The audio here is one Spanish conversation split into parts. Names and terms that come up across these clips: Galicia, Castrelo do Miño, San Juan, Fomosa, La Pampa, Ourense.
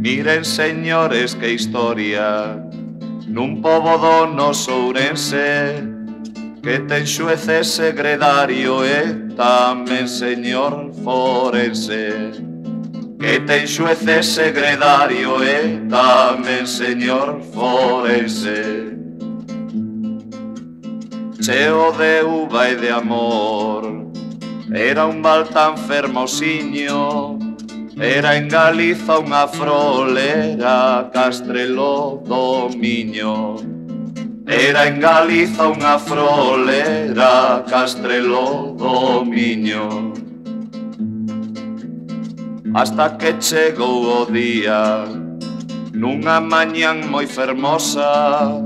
Miren, señores, que historia nun pobo do noso Ourense, que ten xueces, secretario e tamén señor forense. Que ten xueces, secretario e tamén señor forense. Cheo de uva e de amor era un val tan fermosiño, era en Galiza unha frolera, Castrelo do Miño. Era en Galiza unha frolera, Castrelo do Miño. Hasta que chegou o día, nunha mañán moi fermosa,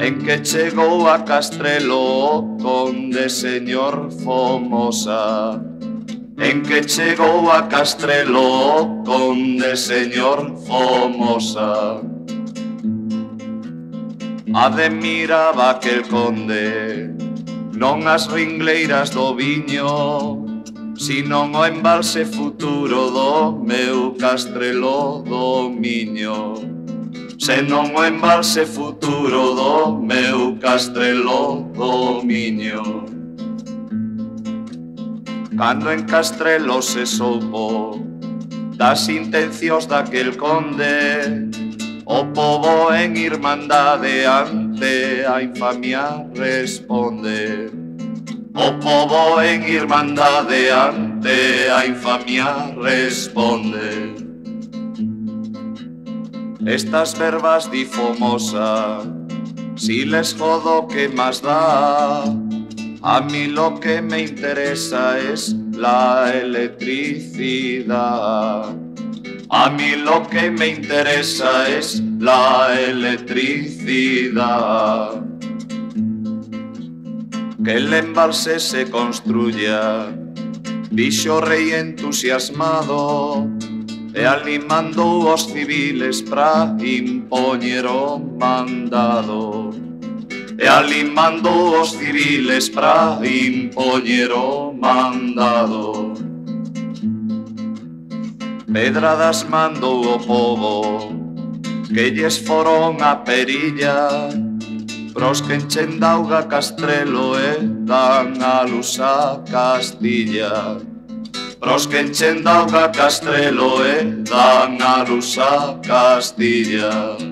en que chegou a Castrelo o conde señor Fomosa. En que chegou a Castrelo conde señor Fomosa. Admiraba aquel conde non as ringleiras do viño, sino o embalse futuro do meu Castrelo do Miño. Senón o embalse futuro do meu Castrelo do Miño. Cando en Castrelo se soupo das intencións daquel conde, o pobo en irmandade ante a infamia responde. O pobo en irmandade ante a infamia responde. Estas verbas di Fomosa, si les jodo que más da, a mí lo que me interesa es la electricidad. A mí lo que me interesa es la electricidad. Que el embalse se construya, dixo rey entusiasmado, e animando os civiles pra impoñer o mandado. E animando os civiles pra impoñer o mandado. Pedradas mandou o pobo que lles foron a perilla, pros que enchen d'auga Castrelo e dan a luz a Castilla. Pros que enchen d'auga Castrelo e dan a luz a Castilla.